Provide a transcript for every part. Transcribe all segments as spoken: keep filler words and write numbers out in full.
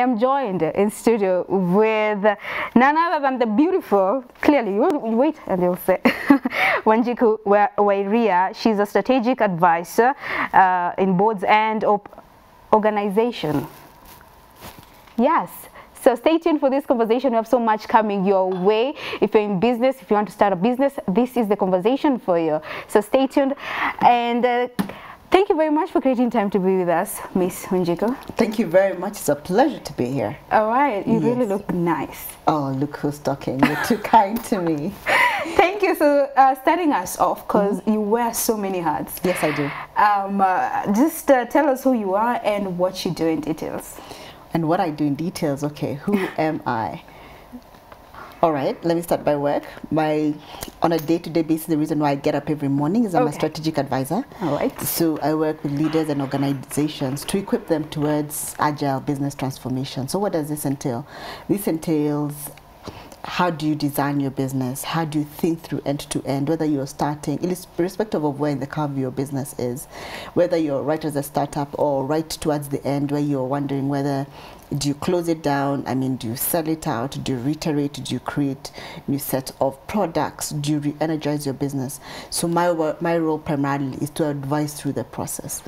am joined in studio with none other than the beautiful, clearly, you wait and you'll say, Wanjiku Wairia. She's a strategic advisor uh, in boards and op organization. Yes. So stay tuned for this conversation. We have so much coming your way. If you're in business, if you want to start a business, this is the conversation for you. So stay tuned. And uh, thank you very much for creating time to be with us, Miss Wanjiku. Thank you very much. It's a pleasure to be here. All right. You yes. really look nice. Oh, look who's talking. You're too kind to me. Thank you. So uh, starting us off, because mm-hmm. you wear so many hats. Yes, I do. Um, uh, just uh, tell us who you are and what you do in details. And what I do in details, okay, who am I? All right, let me start by work. My, on a day-to-day basis, the reason why I get up every morning is I'm okay. a strategic advisor. All right. So I work with leaders and organizations to equip them towards agile business transformation. So what does this entail? This entails how do you design your business? How do you think through end-to-end, whether you're starting, irrespective of where in the curve your business is, whether you're right as a startup or right towards the end where you're wondering whether do you close it down? I mean, do you sell it out? Do you reiterate? Do you create a new set of products? Do you re-energize your business? So my, my role primarily is to advise through the process.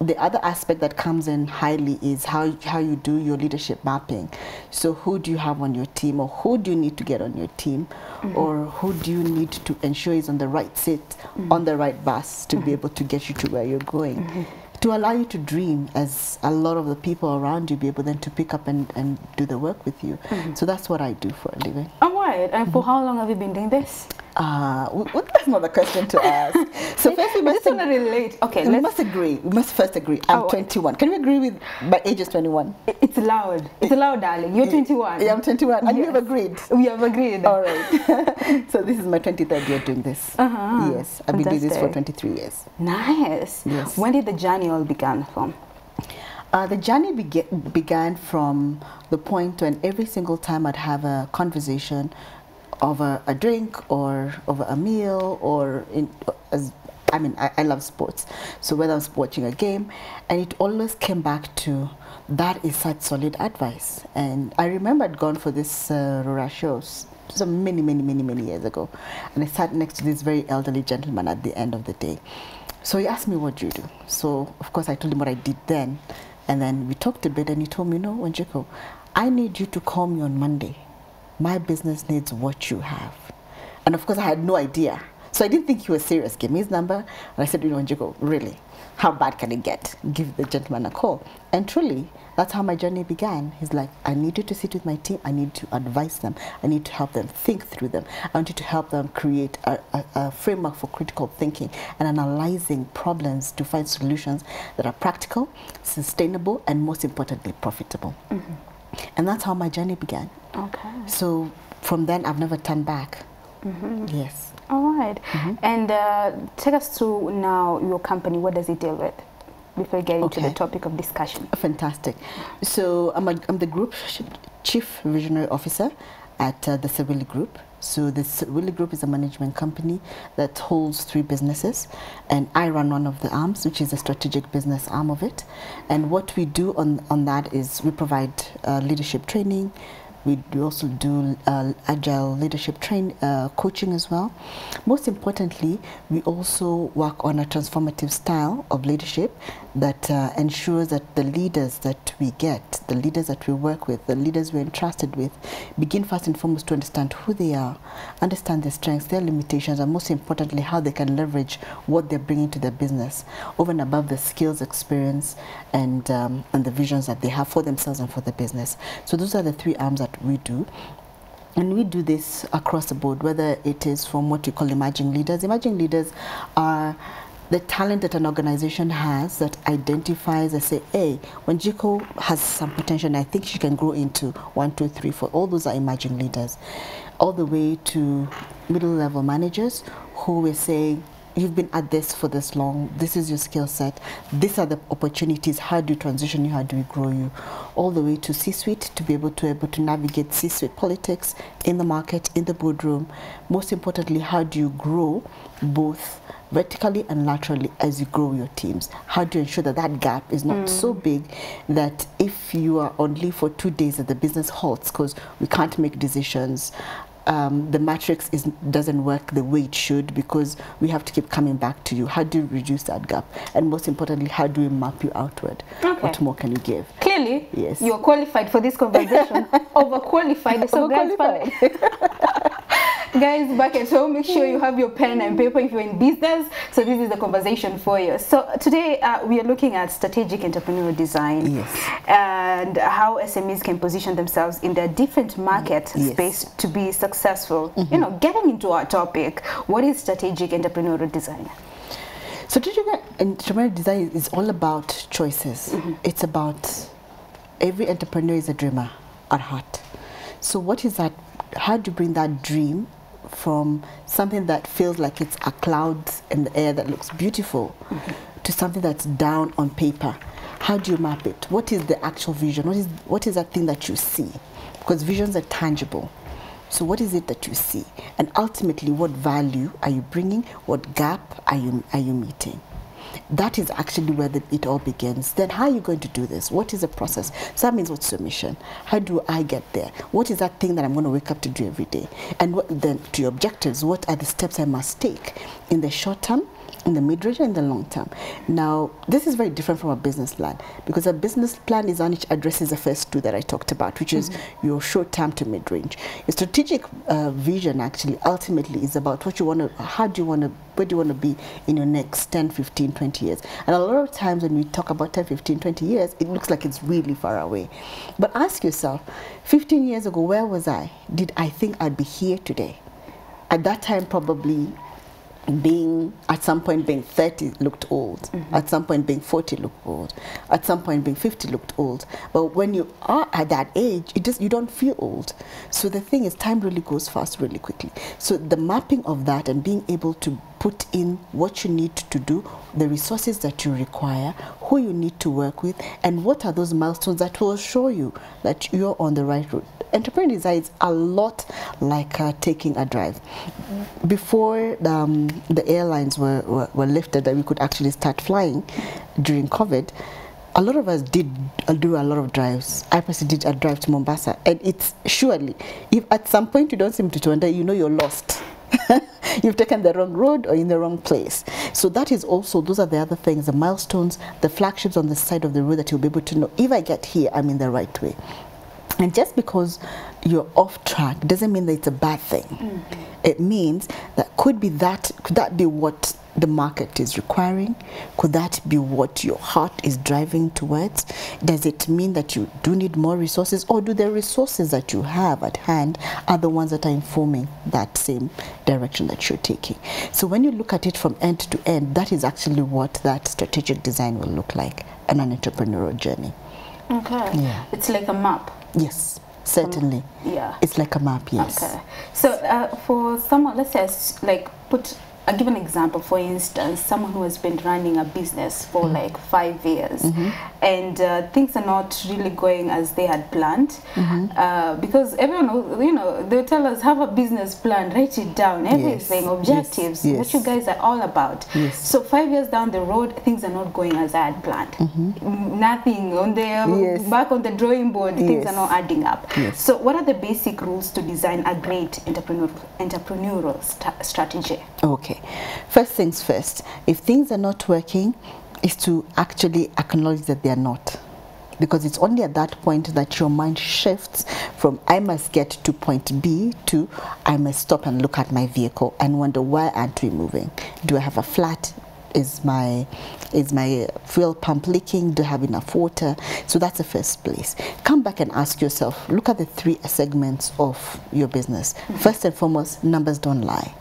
The other aspect that comes in highly is how, how you do your leadership mapping. So who do you have on your team, or who do you need to get on your team, mm-hmm. or who do you need to ensure is on the right seat, mm-hmm. on the right bus to mm-hmm. be able to get you to where you're going. Mm-hmm. To allow you to dream as a lot of the people around you be able then to pick up and, and do the work with you. Mm-hmm. So that's what I do for a living. All right. And for mm-hmm. how long have you been doing this? Uh, well, that's not the question to ask. So first we must just relate. Okay, we must agree. We must first agree. I'm oh, twenty-one. Can we agree with my age is twenty-one? It's loud. It's it, loud, darling. You're it, twenty-one. Yeah, I'm twenty-one. And yes. you have agreed. We have agreed. All right. So this is my twenty-third year doing this. Uh-huh. Yes, I've been doing this for twenty-three years. Nice. Yes. When did the journey all began from? Uh, the journey bega- began from the point when every single time I'd have a conversation over a drink or over a meal or in, as, I mean, I, I love sports. So whether I was watching a game, and it always came back to that is such solid advice. And I remember I'd gone for this uh, Rora show so many, many, many, many years ago. And I sat next to this very elderly gentleman at the end of the day. So he asked me, what do you do? So of course I told him what I did then. And then we talked a bit and he told me, no, Wanjiku, I need you to call me on Monday. My business needs what you have. And of course I had no idea. So I didn't think he was serious. Give me his number. And I said, you know, Wanjiku, really, how bad can it get? Give the gentleman a call. And truly, that's how my journey began. He's like, I need you to sit with my team. I need to advise them. I need to help them think through them. I want you to help them create a, a, a framework for critical thinking and analyzing problems to find solutions that are practical, sustainable, and most importantly, profitable. Mm-hmm. And that's how my journey began. Okay. So from then, I've never turned back. Mm-hmm. Yes. All right. Mm-hmm. And uh, take us through now your company. What does it deal with? Before we get into okay. the topic of discussion. Fantastic. So I'm, a, I'm the group chief visionary officer at uh, the Civili Group. So the Civili Group is a management company that holds three businesses, and I run one of the arms, which is a strategic business arm of it. And what we do on, on that is we provide uh, leadership training. We do also do uh, agile leadership train, uh, coaching as well. Most importantly, we also work on a transformative style of leadership that uh, ensures that the leaders that we get, the leaders that we work with, the leaders we're entrusted with, begin first and foremost to understand who they are, understand their strengths, their limitations, and most importantly, how they can leverage what they're bringing to their business, over and above the skills, experience, and, um, and the visions that they have for themselves and for the business. So those are the three arms that we do. And we do this across the board, whether it is from what you call emerging leaders. Emerging leaders are the talent that an organization has that identifies and say, hey, Wanjiku has some potential and I think she can grow into one, two, three, four. All those are emerging leaders. All the way to middle level managers who will say, you've been at this for this long, this is your skill set, these are the opportunities, how do you transition you, how do you grow you, all the way to C-suite, to be able to able to navigate C-suite politics in the market, in the boardroom. Most importantly, how do you grow both vertically and laterally as you grow your teams? How do you ensure that that gap is not mm. so big that if you are on leave for two days that the business halts because we can't make decisions, Um, the matrix is, doesn't work the way it should because we have to keep coming back to you. How do you reduce that gap? And most importantly, how do we map you outward? Okay. What more can you give? Clearly, yes. You're qualified for this conversation. Overqualified. So Overqualified. Guys, guys back at home, make sure you have your pen and paper if you're in business. So this is the conversation for you. So today uh, we are looking at strategic entrepreneurial design, yes, and how S M Es can position themselves in their different market yes. space to be successful. Mm-hmm. You know, getting into our topic, what is strategic entrepreneurial design? Strategic entrepreneurial design is all about choices. Mm-hmm. It's about every entrepreneur is a dreamer at heart. So what is that? How do you bring that dream from something that feels like it's a cloud in the air that looks beautiful mm-hmm. to something that's down on paper? How do you map it? What is the actual vision? What is, what is that thing that you see? Because visions are tangible. So what is it that you see? And ultimately, what value are you bringing? What gap are you, are you meeting? That is actually where the, it all begins. Then how are you going to do this? What is the process? So that means what's your mission? How do I get there? What is that thing that I'm going to wake up to do every day? And what, then to your objectives, what are the steps I must take in the short term, in the mid-range, and in the long term? Now, this is very different from a business plan, because a business plan is on which addresses the first two that I talked about, which is mm-hmm. your short term to mid-range. Your strategic uh, vision actually ultimately is about what you want to, how do you want to, where do you want to be in your next ten, fifteen, twenty years? And a lot of times when we talk about ten, fifteen, twenty years, it looks like it's really far away. But ask yourself, fifteen years ago, where was I? Did I think I'd be here today? At that time, probably being, at some point being thirty looked old. Mm-hmm. At some point being forty looked old. At some point being fifty looked old. But when you are at that age, it just, you don't feel old. So the thing is, time really goes fast really quickly. So the mapping of that and being able to put in what you need to do, the resources that you require, who you need to work with, and what are those milestones that will show you that you're on the right route. Entrepreneurial design is a lot like uh, taking a drive. Before um, the airlines were, were, were lifted, that we could actually start flying during COVID, a lot of us did uh, do a lot of drives. I personally did a drive to Mombasa, and it's surely, if at some point you don't seem to wander, you know you're lost. You've taken the wrong road or in the wrong place. So that is also, those are the other things, the milestones, the flagships on the side of the road that you'll be able to know, if I get here, I'm in the right way. And just because you're off track doesn't mean that it's a bad thing. Mm-hmm. It means that could be that, could that be what the market is requiring? Could that be what your heart is driving towards? Does it mean that you do need more resources, or do the resources that you have at hand are the ones that are informing that same direction that you're taking? So when you look at it from end to end, that is actually what that strategic design will look like on an entrepreneurial journey. Okay. Yeah. It's like a map. Yes. Certainly. Um, yeah. It's like a map, yes. Okay. So uh, for someone, let's say, like, put, I'll give an example. For instance, someone who has been running a business for mm-hmm. like five years mm-hmm. and uh, things are not really going as they had planned mm-hmm. uh, because everyone, you know, they tell us, have a business plan, write it down, everything, yes. objectives, yes. Yes. what you guys are all about. Yes. So five years down the road, things are not going as I had planned. Mm-hmm. Nothing on the, yes. back on the drawing board, yes. things are not adding up. Yes. So what are the basic rules to design a great entrepreneur, entrepreneurial st strategy? Okay. First things first, if things are not working, is to actually acknowledge that they are not. Because it's only at that point that your mind shifts from I must get to point B to I must stop and look at my vehicle and wonder, why aren't we moving? Do I have a flat? Is my, is my fuel pump leaking? Do I have enough water? So that's the first place. Come back and ask yourself, look at the three segments of your business. First and foremost, numbers don't lie.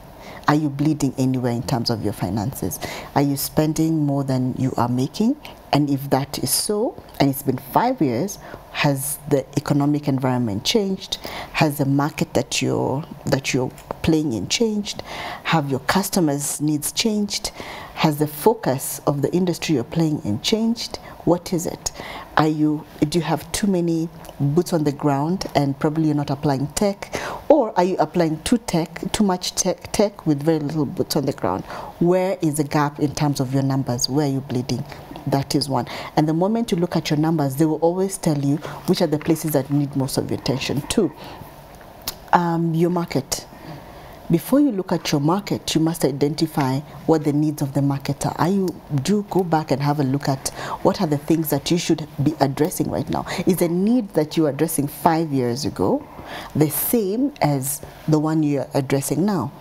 Are you bleeding anywhere in terms of your finances? Are you spending more than you are making? And if that is so, and it's been five years, has the economic environment changed? Has the market that you're, that you're playing in changed? Have your customers' needs changed? Has the focus of the industry you're playing in changed? What is it? Are you, do you have too many boots on the ground and probably you're not applying tech? Or are you applying too tech, too much tech, tech with very little boots on the ground? Where is the gap in terms of your numbers? Where are you bleeding? That is one. And the moment you look at your numbers, they will always tell you which are the places that need most of your attention. Two, um, your market. Before you look at your market, you must identify what the needs of the market are. Are you, do go back and have a look at what are the things that you should be addressing right now. Is the need that you were addressing five years ago the same as the one you're addressing now?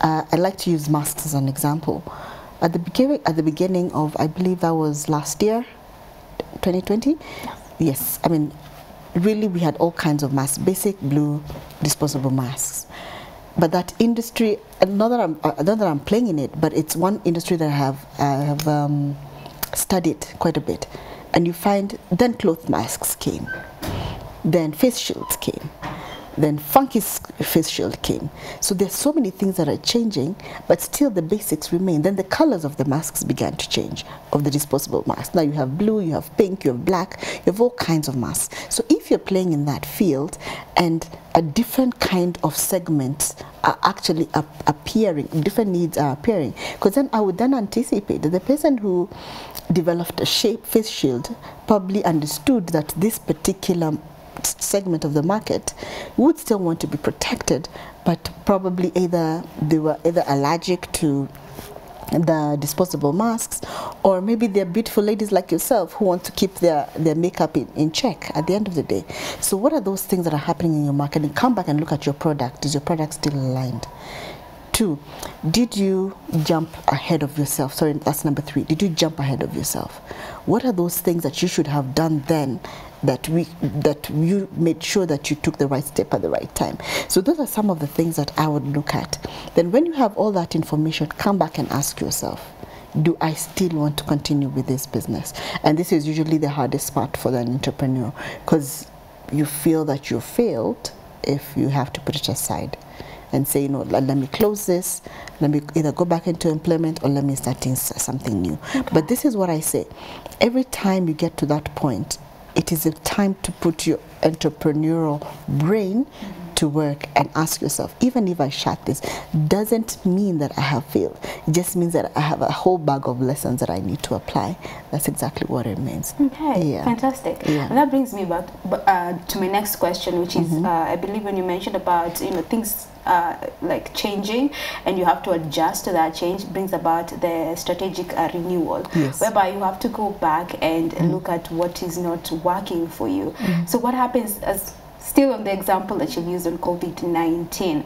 Uh, I like to use masks as an example. At the beginning, at the beginning of, I believe that was last year, twenty twenty? Yes, I mean, really we had all kinds of masks, basic, blue, disposable masks. But that industry, not that I'm, uh, not that I'm playing in it, but it's one industry that I have, I have um, studied quite a bit. And you find, then cloth masks came, then face shields came, then funky face shield came. So there's so many things that are changing, but still the basics remain. Then the colors of the masks began to change, of the disposable masks. Now you have blue, you have pink, you have black, you have all kinds of masks. So if you're playing in that field and a different kind of segments are actually ap appearing, different needs are appearing, because then I would then anticipate that the person who developed a shape face shield probably understood that this particular segment of the market would still want to be protected, but probably either they were either allergic to the disposable masks, or maybe they're beautiful ladies like yourself who want to keep their, their makeup in, in check at the end of the day. So what are those things that are happening in your market? And come back and look at your product. Is your product still aligned? Two, did you jump ahead of yourself? Sorry, that's number three. Did you jump ahead of yourself? What are those things that you should have done then that we that you made sure that you took the right step at the right time? So those are some of the things that I would look at. Then when you have all that information, come back and ask yourself, do I still want to continue with this business? And this is usually the hardest part for an entrepreneur, because you feel that you failed if you have to put it aside and say, you know, let me close this, let me either go back into employment or let me start in something new. Okay. But this is what I say. Every time you get to that point, it is a time to put your entrepreneurial brain mm-hmm. to work and ask yourself, even if I shut this, doesn't mean that I have failed. It just means that I have a whole bag of lessons that I need to apply. That's exactly what it means. Okay, yeah. Fantastic. Yeah. And that brings me back uh, to my next question, which is, mm-hmm. uh, I believe when you mentioned about, you know, things uh, like changing and you have to adjust to that change, brings about the strategic uh, renewal, yes. whereby you have to go back and mm-hmm. look at what is not working for you. Mm-hmm. So what happens as still on the example that you used on COVID nineteen.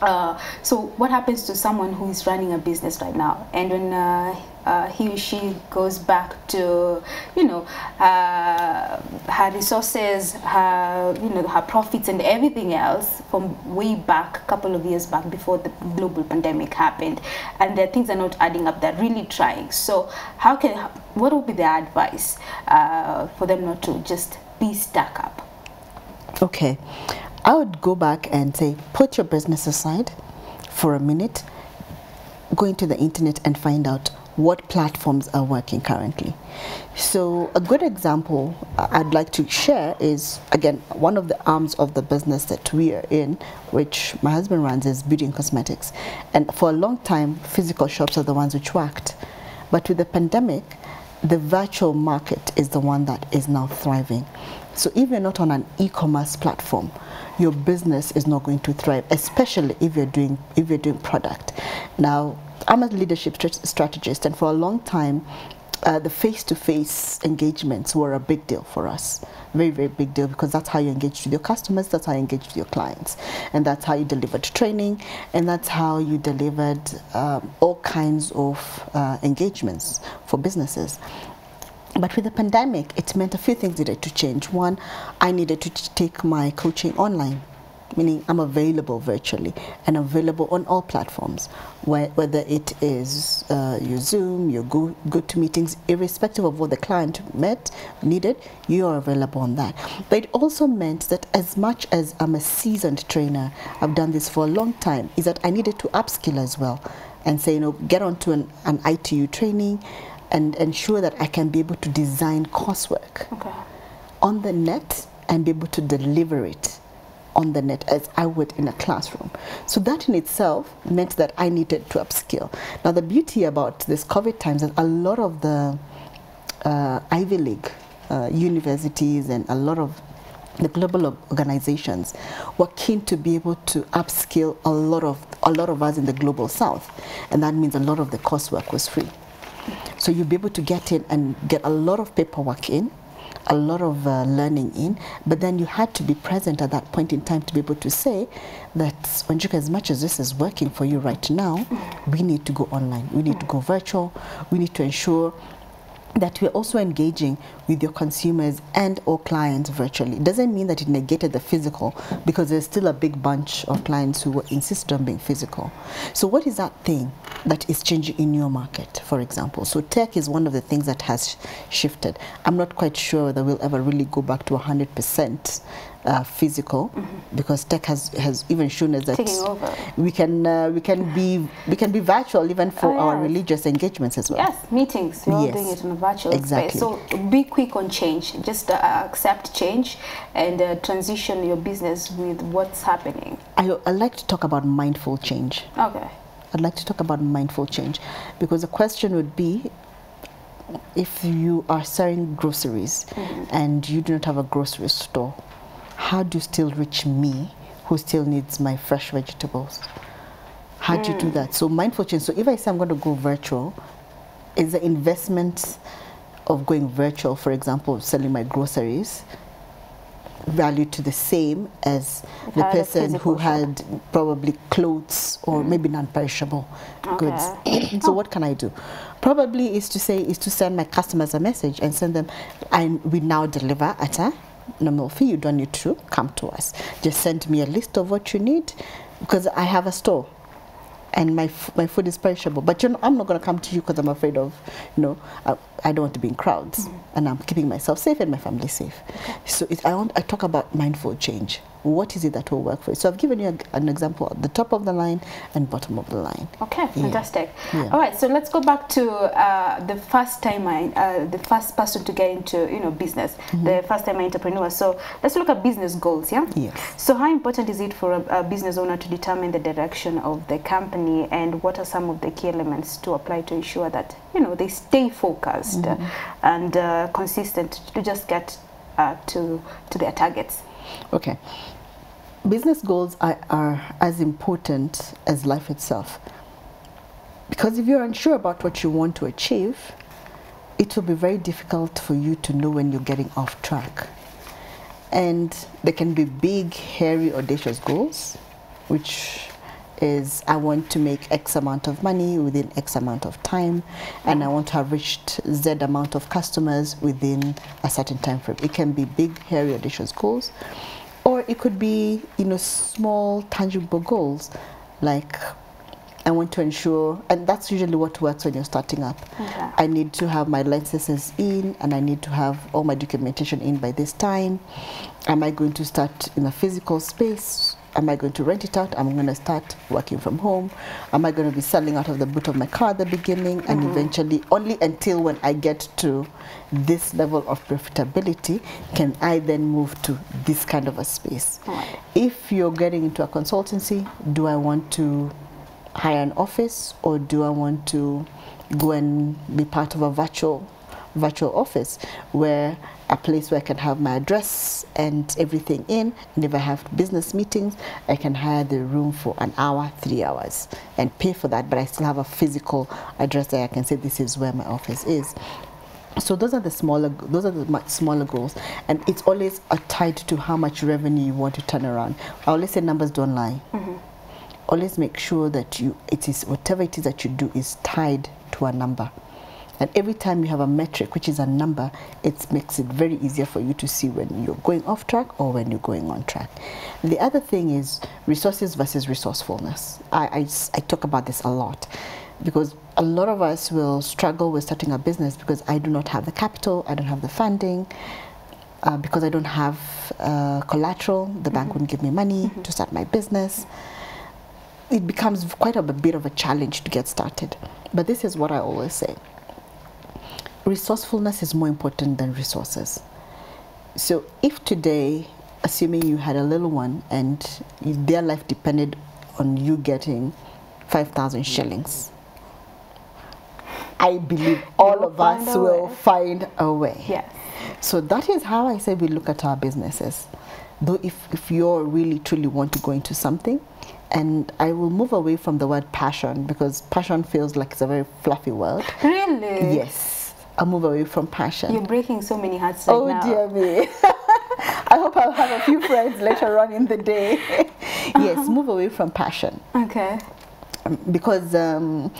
Uh, so what happens to someone who is running a business right now, and when uh, uh, he or she goes back to, you know, uh, her resources, her, you know, her profits and everything else from way back, a couple of years back before the global pandemic happened, and the things are not adding up, they're really trying. So how can, what would be the advice uh, for them not to just be stuck up? Okay, I would go back and say, put your business aside for a minute, go into the internet and find out what platforms are working currently. So a good example I'd like to share is, again, one of the arms of the business that we are in, which my husband runs, is beauty and cosmetics. And for a long time, physical shops are the ones which worked. But with the pandemic, the virtual market is the one that is now thriving. So if you're not on an e-commerce platform, your business is not going to thrive, especially if you're doing, if you're doing product. Now, I'm a leadership strategist, and for a long time, uh, the face-to-face engagements were a big deal for us. Very, very big deal, because that's how you engage with your customers, that's how you engage with your clients, and that's how you delivered training, and that's how you delivered um, all kinds of uh, engagements for businesses. But with the pandemic, it meant a few things needed to change. One, I needed to take my coaching online meaning I'm available virtually and available on all platforms, where, whether it is uh, your Zoom, your Go GoTo meetings, irrespective of what the client met, needed, you are available on that. But it also meant that as much as I'm a seasoned trainer, I've done this for a long time, is that I needed to upskill as well and say, you know, get onto an, an I T U training and ensure that I can be able to design coursework okay. on the net and be able to deliver it on the net as I would in a classroom. So that in itself meant that I needed to upskill. Now the beauty about this COVID times is that a lot of the uh, Ivy League uh, universities and a lot of the global organizations were keen to be able to upskill a lot of a lot of us in the global south, and that means a lot of the coursework was free. So you'll be able to get in and get a lot of paperwork in, a lot of uh, learning in, but then you had to be present at that point in time to be able to say that, Wanjiku, as much as this is working for you right now, we need to go online, we need to go virtual, we need to ensure that we're also engaging with your consumers and or clients virtually. It doesn't mean that it negated the physical, because there's still a big bunch of clients who insist on being physical. So what is that thing that is changing in your market, for example? So tech is one of the things that has shifted. I'm not quite sure whether we'll ever really go back to one hundred percent Uh, physical, mm-hmm. because tech has has even shown us that over. we can uh, we can be we can be virtual even for oh, yeah. our religious engagements as well. Yes, meetings. We're yes. all doing it in a virtual exactly. space. So be quick on change. Just uh, accept change and uh, transition your business with what's happening. I I like to talk about mindful change. Okay. I'd like to talk about mindful change, because the question would be, if you are selling groceries mm-hmm. and you do not have a grocery store, how do you still reach me who still needs my fresh vegetables? How mm. do you do that? So mindful change. So if I say I'm going to go virtual, is the investment of going virtual, for example, selling my groceries, valued to the same as the uh, person who shop. had probably clothes or mm. maybe non-perishable okay. goods? So oh. what can I do? Probably is to say, is to send my customers a message and send them, and we now deliver at a normal fee. You don't need to come to us. Just send me a list of what you need, because I have a store and my f my food is perishable. But you know, I'm not going to come to you because I'm afraid of, you know, I, I don't want to be in crowds, mm-hmm. and I'm keeping myself safe and my family safe. Okay. So it, I want I talk about mindful change. What is it that will work for you? So I've given you a, an example at the top of the line and bottom of the line. Okay, yeah. Fantastic. Yeah. All right, so let's go back to uh, the first time I, uh, the first person to get into, you know, business, mm-hmm. the first time entrepreneur. So let's look at business goals, yeah? Yes. So how important is it for a, a business owner to determine the direction of the company, and what are some of the key elements to apply to ensure that, you know, they stay focused mm-hmm. uh, and uh, consistent to just get uh, to, to their targets? Okay. Business goals are, are as important as life itself, because if you're unsure about what you want to achieve, it will be very difficult for you to know when you're getting off track. And there can be big, hairy, audacious goals, which is, I want to make X amount of money within X amount of time, and I want to have reached Z amount of customers within a certain time frame. It can be big, hairy, audacious goals, or it could be, you know, small, tangible goals, like I want to ensure, and that's usually what works when you're starting up. Okay. I need to have my licenses in, and I need to have all my documentation in by this time. Am I going to start in a physical space? Am I going to rent it out? I'm going to start working from home. Am I going to be selling out of the boot of my car at the beginning? And mm-hmm. eventually, only until when I get to this level of profitability, can I then move to this kind of a space. Right. If you're getting into a consultancy, do I want to hire an office, or do I want to go and be part of a virtual virtual office, where a place where I can have my address and everything in, and if I have business meetings, I can hire the room for an hour, three hours and pay for that, but I still have a physical address that I can say this is where my office is. So those are the smaller, those are the much smaller goals, and it's always tied to how much revenue you want to turn around. I always say numbers don't lie. Mm-hmm. Always make sure that you, it is, whatever it is that you do is tied to a number. And every time you have a metric, which is a number, it makes it very easier for you to see when you're going off track or when you're going on track. The other thing is resources versus resourcefulness. I, I, I talk about this a lot, because a lot of us will struggle with starting a business because I do not have the capital, I don't have the funding, uh, because I don't have uh, collateral, the bank wouldn't give me money mm-hmm. to start my business. It becomes quite a bit of a challenge to get started. But this is what I always say. Resourcefulness is more important than resources. So if today, assuming you had a little one and their life depended on you getting five thousand shillings, I believe all of us will find a way. Yes. So that is how I say we look at our businesses. Though if, if you really truly want to go into something, and I will move away from the word passion, because passion feels like it's a very fluffy word. Really? Yes. I'll move away from passion. You're breaking so many hearts right now. Oh dear me. I hope I'll have a few friends later on in the day. Yes, uh-huh. Move away from passion. Okay. Because um,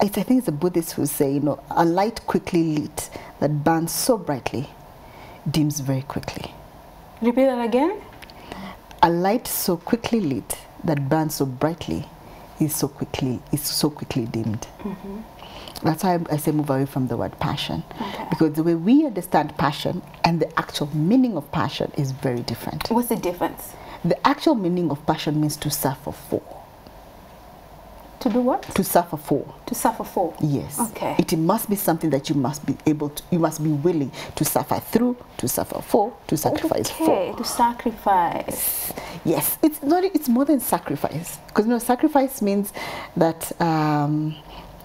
it's, I think it's the Buddhists who say, you know, a light quickly lit that burns so brightly dims very quickly. Repeat that again. A light so quickly lit that burns so brightly is so quickly is so quickly dimmed. Mm-hmm. That's why I say move away from the word passion, okay. Because the way we understand passion and the actual meaning of passion is very different. What's the difference? The actual meaning of passion means to suffer for. To do what? To suffer for. To suffer for. Yes. Okay. It must be something that you must be able to, you must be willing to suffer through, to suffer for, to sacrifice okay, for. Okay, to sacrifice. Yes. It's not, it's more than sacrifice. Because, you know, sacrifice means that, um,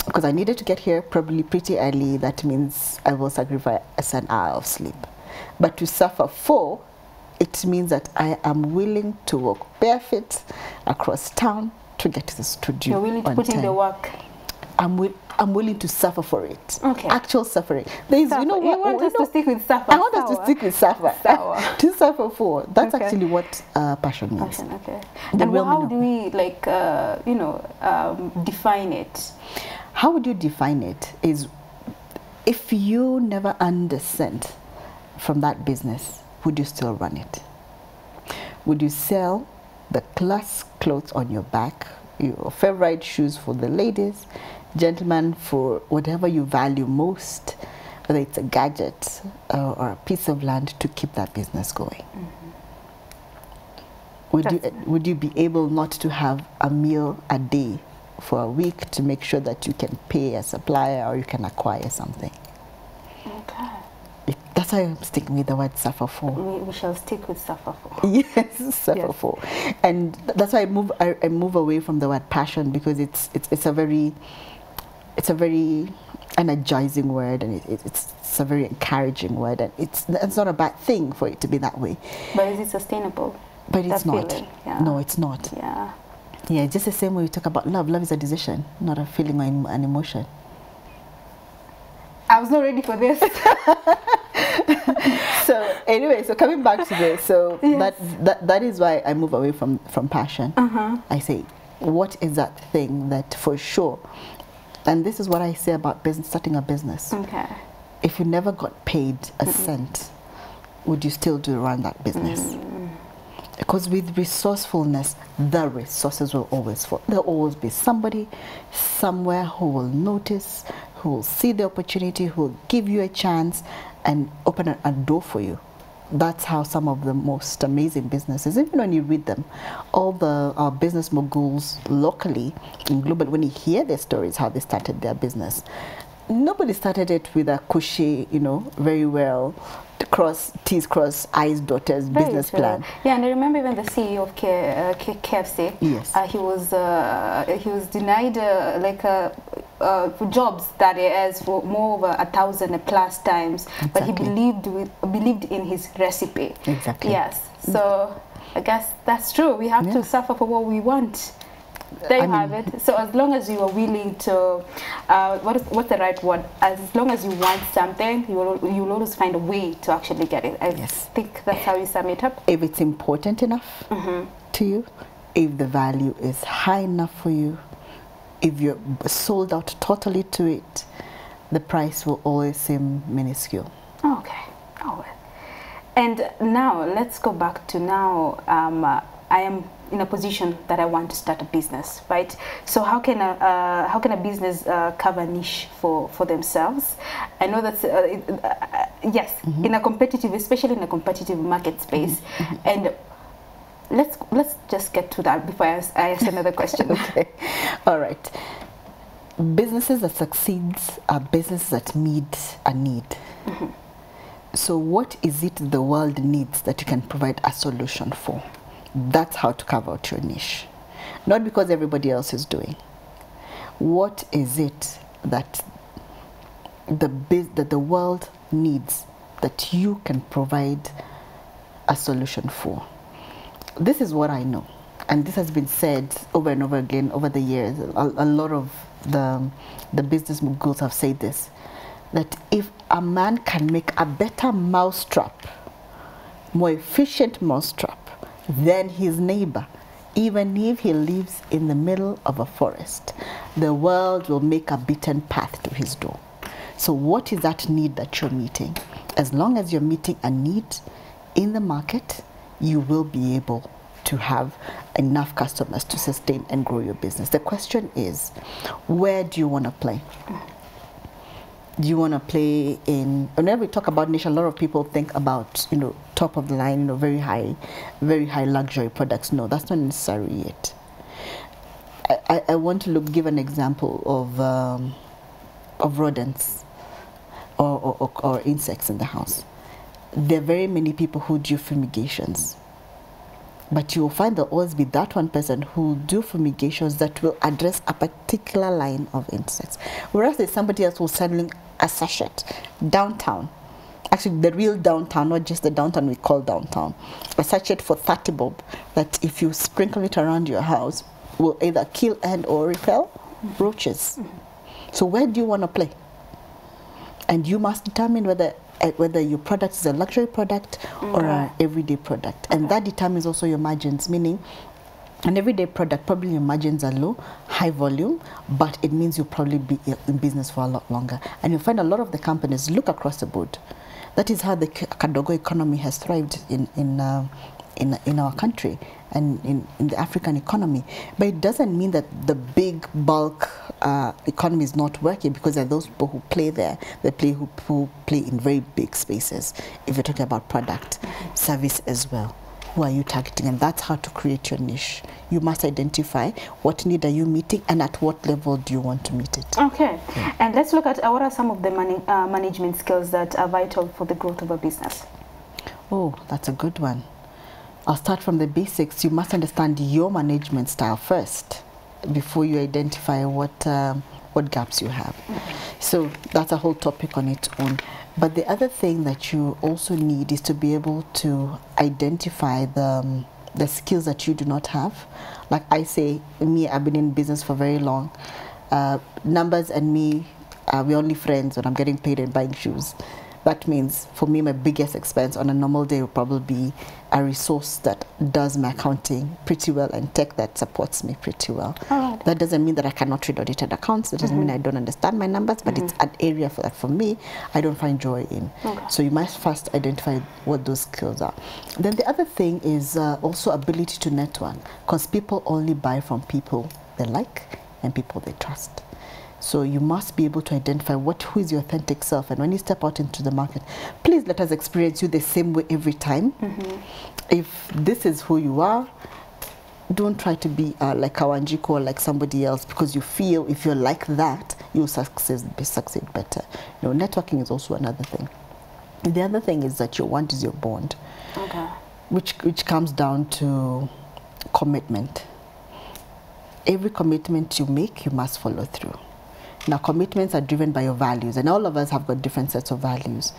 because I needed to get here probably pretty early, that means I will sacrifice an hour of sleep. But to suffer for, it means that I am willing to walk barefoot across town to get to the studio. You're willing to put in the work. I'm, wi I'm willing to suffer for it. Okay. Actual suffering. There is, suffer. You know what? You want oh, us you know, to stick with suffer. I want sour. us to stick with suffer. To suffer for. That's okay. Actually what uh, passion means. Passion, okay. The and how do we, like, uh, you know, um, define it? How would you define it? Is if you never earned a cent from that business, would you still run it? Would you sell the class clothes on your back, your favorite shoes for the ladies, gentlemen for whatever you value most, whether it's a gadget uh, or a piece of land, to keep that business going? Mm-hmm. Would That's you uh, would you be able not to have a meal a day for a week to make sure that you can pay a supplier or you can acquire something? Okay. That's why I'm sticking with the word suffer for. We, we shall stick with suffer for. Yes, suffer yes. for. And that's why I move I, I move away from the word passion, because it's it's it's a very it's a very energizing word, and it, it, it's it's a very encouraging word, and it's it's not a bad thing for it to be that way. But is it sustainable? But it's not. Feeling, yeah. No, it's not. Yeah. Yeah, just the same way we talk about love. Love is a decision, not a feeling or an emotion. I was not ready for this. So anyway, so coming back to this, so yes. that, that that is why I move away from from passion. Uh-huh. I say, what is that thing that for sure? And this is what I say about business, starting a business. Okay. If you never got paid a mm-hmm. cent, would you still do run that business? Mm. Because with resourcefulness, the resources will always fall. There'll always be somebody somewhere who will notice, who will see the opportunity, who will give you a chance and open a, a door for you. That's how some of the most amazing businesses, even when you read them, all the our business moguls locally and globally, when you hear their stories, how they started their business, nobody started it with a cushy, you know, very well, cross, T's cross, I's dotted business true. plan. Yeah, and I remember even the C E O of K, uh, K, KFC, yes. uh, he, was, uh, he was denied uh, like uh, uh, jobs that he has for more over a thousand plus times, exactly. But he believed, with, believed in his recipe. Exactly. Yes, so I guess that's true. We have yeah. to suffer for what we want. There you I have mean, it. So as long as you are willing to, uh, what is, what's the right word? As long as you want something, you will, you will always find a way to actually get it. I yes. think that's how you sum it up. If it's important enough mm-hmm. to you, if the value is high enough for you, if you're sold out totally to it, the price will always seem minuscule. Okay. Oh, well. And now let's go back to now. Um, uh, I am in a position that I want to start a business, right? So how can a uh, how can a business uh, cover niche for for themselves? I know that uh, it, uh, yes, mm-hmm. in a competitive, especially in a competitive market space, mm-hmm. and. Let's let's just get to that before I ask, I ask another question. Okay. All right. Businesses that succeed are businesses that meet a need. Mm-hmm. So what is it the world needs that you can provide a solution for? That's how to carve out your niche. Not because everybody else is doing. What is it that the that the world needs that you can provide a solution for? This is what I know, and this has been said over and over again over the years. A, a lot of the, the business moguls have said this, that if a man can make a better mousetrap, more efficient mousetrap than his neighbor, even if he lives in the middle of a forest, the world will make a beaten path to his door. So what is that need that you're meeting? As long as you're meeting a need in the market, you will be able to have enough customers to sustain and grow your business. The question is, where do you want to play? Do you want to play in, whenever we talk about niche, a lot of people think about, you know, top of the line, you know, very high, very high luxury products. No, that's not necessary yet. I, I, I want to look, give an example of, um, of rodents or, or, or, or insects in the house. There are very many people who do fumigations, but you will find there will always be that one person who do fumigations that will address a particular line of insects, whereas there's somebody else who's selling a sachet downtown, actually the real downtown, not just the downtown we call downtown, a sachet for thirty bob that if you sprinkle it around your house will either kill and or repel roaches. So where do you want to play? And you must determine whether At whether your product is a luxury product mm-hmm. or an everyday product. Okay. And that determines also your margins, meaning an everyday product, probably your margins are low, high volume, but it means you'll probably be in business for a lot longer. And you'll find a lot of the companies, look across the board. That is how the Kadogo economy has thrived in, in, uh, in, in our country and in, in the African economy. But it doesn't mean that the big bulk uh, economy is not working, because there are those people who play there, they play who, who play in very big spaces. If you're talking about product, mm-hmm. service as well, who are you targeting? And that's how to create your niche. You must identify what need are you meeting and at what level do you want to meet it. Okay, yeah. And let's look at uh, what are some of the mani uh, management skills that are vital for the growth of a business? Oh, that's a good one. I'll start from the basics. You must understand your management style first before you identify what, um, what gaps you have. Mm-hmm. So that's a whole topic on its own. But the other thing that you also need is to be able to identify the, um, the skills that you do not have. Like I say, me, I've been in business for very long. Uh, numbers and me, uh, we're only friends when I'm getting paid and buying shoes. That means for me, my biggest expense on a normal day will probably be a resource that does my accounting pretty well and tech that supports me pretty well. Right. That doesn't mean that I cannot read audited accounts. It doesn't mm-hmm. mean I don't understand my numbers, but mm-hmm. it's an area for that for me I don't find joy in. Okay. So you must first identify what those skills are. Then the other thing is uh, also ability to network, because people only buy from people they like and people they trust. So you must be able to identify what who is your authentic self, and when you step out into the market, please let us experience you the same way every time. Mm-hmm. If this is who you are, don't try to be uh, like Wanjiku or like somebody else, because you feel if you're like that, you'll succeed, succeed better. You know, networking is also another thing. The other thing is that your want is your bond, okay. which which comes down to commitment. Every commitment you make, you must follow through. Now, commitments are driven by your values, and all of us have got different sets of values.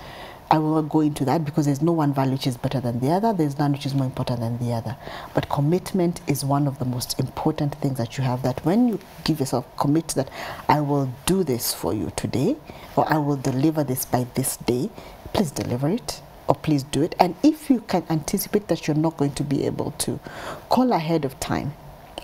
I will not go into that because there's no one value which is better than the other. There's none which is more important than the other. But commitment is one of the most important things that you have, that when you give yourself, commit that I will do this for you today, or I will deliver this by this day, please deliver it. Or please do it. And if you can anticipate that you're not going to be able to, call ahead of time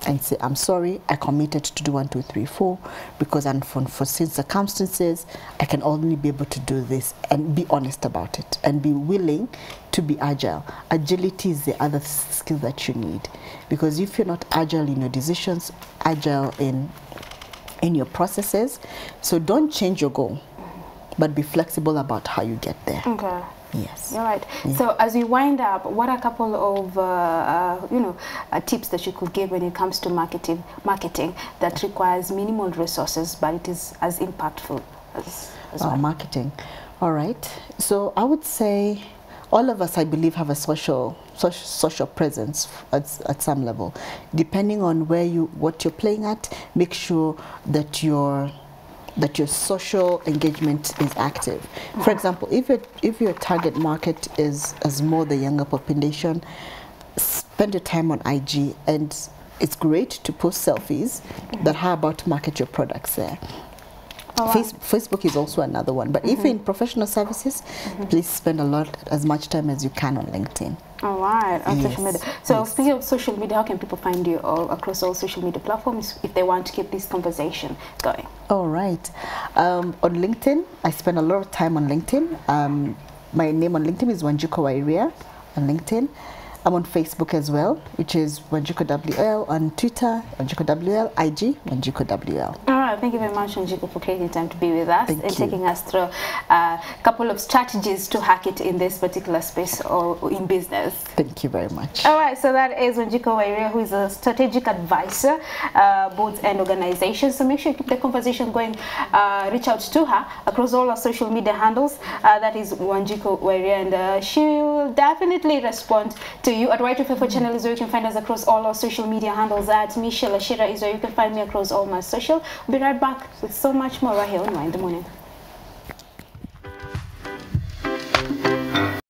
and say, I'm sorry, I committed to do one, two, three, four, because unforeseen circumstances, I can only be able to do this, and be honest about it, and be willing to be agile. Agility is the other skill that you need, because if you're not agile in your decisions, agile in, in your processes, so don't change your goal, but be flexible about how you get there. Okay. Yes. All right. Yeah. So as we wind up, what are a couple of uh, uh, you know uh, tips that you could give when it comes to marketing? Marketing that requires minimal resources, but it is as impactful as, as oh, well. Marketing. All right. So I would say, all of us, I believe, have a social social, social presence at, at some level. Depending on where you what you're playing at, make sure that you're. that your social engagement is active. For example, if, it, if your target market is, is more the younger population, spend your time on I G, and it's great to post selfies, but how about market your products there? Oh, wow. Face, Facebook is also another one, but mm-hmm. if you're in professional services, mm-hmm. please spend a lot, as much time as you can on LinkedIn. All right, on yes. social media. So yes. speaking of social media, how can people find you all across all social media platforms if they want to keep this conversation going? All right. Um, on LinkedIn, I spend a lot of time on LinkedIn. Um, my name on LinkedIn is Wanjiku Wairia on LinkedIn. I'm on Facebook as well, which is Wanjiku W L, on Twitter, Wanjiku W L, I G, Wanjiku W L. All right, thank you very much, Wanjiku, for creating time to be with us thank and you. taking us through a couple of strategies to hack it in this particular space or in business. Thank you very much. All right, so that is Wanjiku Wairia, who is a strategic advisor, uh, boards and organizations. So make sure you keep the conversation going. Uh, reach out to her across all our social media handles. Uh, that is Wanjiku Wairia, and uh, she will definitely respond to you. At Y two fifty-four Channel is where you can find us across all our social media handles. At Michelle Ashira is where you can find me across all my social. Be right back with so much more right here on Y in the Morning.